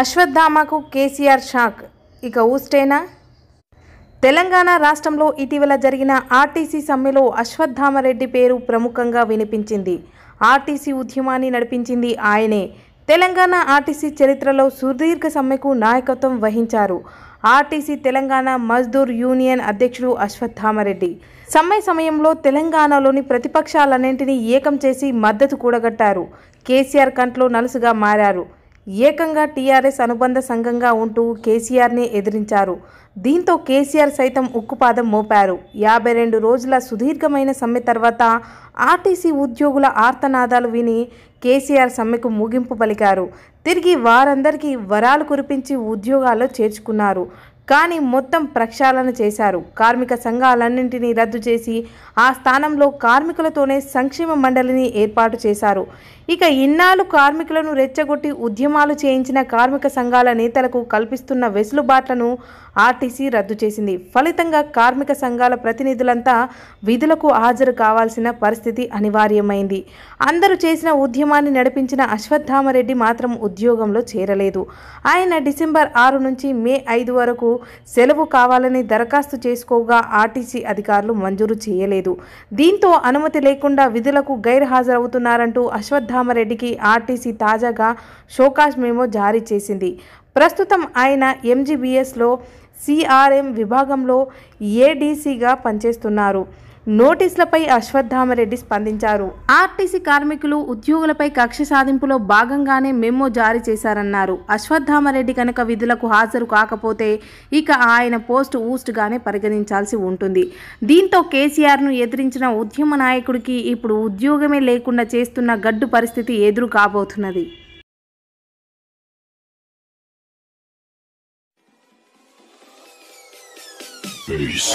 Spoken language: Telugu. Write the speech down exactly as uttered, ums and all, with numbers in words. అశ్వత్థామకు కేసీఆర్ షాక్. ఇక ఊస్టేనా? తెలంగాణ రాష్ట్రంలో ఇటీవల జరిగిన ఆర్టీసీ సమ్మెలో అశ్వత్థామరెడ్డి పేరు ప్రముఖంగా వినిపించింది. ఆర్టీసీ ఉద్యమాన్ని నడిపించింది ఆయనే. తెలంగాణ ఆర్టీసీ చరిత్రలో సుదీర్ఘ సమ్మెకు నాయకత్వం వహించారు. ఆర్టీసీ తెలంగాణ మజ్దూర్ యూనియన్ అధ్యక్షుడు అశ్వత్థామరెడ్డి. సమ్మె సమయంలో తెలంగాణలోని ప్రతిపక్షాలన్నింటినీ ఏకం చేసి మద్దతు కూడగట్టారు. కేసీఆర్ కంట్లో నలుసుగా మారారు. ఏకంగా టీఆర్ఎస్ అనుబంధ సంఘంగా ఉంటూ కేసీఆర్ని ఎదిరించారు. దీంతో కేసీఆర్ సైతం ఉక్కుపాదం మోపారు. యాభై రెండు రోజుల సుదీర్ఘమైన సమ్మె తర్వాత ఆర్టీసీ ఉద్యోగుల ఆర్తనాదాలు విని కేసీఆర్ సమ్మెకు ముగింపు పలికారు. తిరిగి వారందరికీ వరాలు కురిపించి ఉద్యోగాల్లో చేర్చుకున్నారు. కానీ మొత్తం ప్రక్షాళన చేశారు. కార్మిక సంఘాలన్నింటినీ రద్దు చేసి ఆ స్థానంలో కార్మికులతోనే సంక్షేమ మండలిని ఏర్పాటు చేశారు. ఇక ఇన్నాళ్ళు కార్మికులను రెచ్చగొట్టి ఉద్యమాలు చేయించిన కార్మిక సంఘాల నేతలకు కల్పిస్తున్న వెసులుబాట్లను ఆర్టీసీ రద్దు చేసింది. ఫలితంగా కార్మిక సంఘాల ప్రతినిధులంతా విధులకు హాజరు కావాల్సిన పరిస్థితి అనివార్యమైంది. అందరూ చేసిన ఉద్యమాన్ని నడిపించిన అశ్వత్థామరెడ్డి మాత్రం ఉద్యోగంలో చేరలేదు. ఆయన డిసెంబర్ ఆరు నుంచి మే ఐదు వరకు సెలవు కావాలని దరఖాస్తు చేసుకోగా ఆర్టీసీ అధికారులు మంజూరు చేయలేదు. దీంతో అనుమతి లేకుండా విధులకు గైర్హాజరవుతున్నారంటూ అశ్వత్థామరెడ్డికి ఆర్టీసీ తాజాగా షోకాజ్ మెమో జారీ చేసింది. ప్రస్తుతం ఆయన ఎంజీబీఎస్లో సిఆర్ఎం విభాగంలో ఏడీసీగా పనిచేస్తున్నారు. నోటీసులపై అశ్వత్థామరెడ్డి స్పందించారు. ఆర్టీసీ కార్మికులు ఉద్యోగులపై కక్ష సాధింపులో భాగంగానే మెమో జారీ చేశారన్నారు. అశ్వత్థామరెడ్డి కనుక విధులకు హాజరు కాకపోతే ఇక ఆయన పోస్టు ఊస్టుగానే పరిగణించాల్సి ఉంటుంది. దీంతో కేసీఆర్ను ఎదిరించిన ఉద్యమ నాయకుడికి ఇప్పుడు ఉద్యోగమే లేకుండా చేస్తున్న గడ్డు పరిస్థితి ఎదురు కాబోతున్నది. Peace.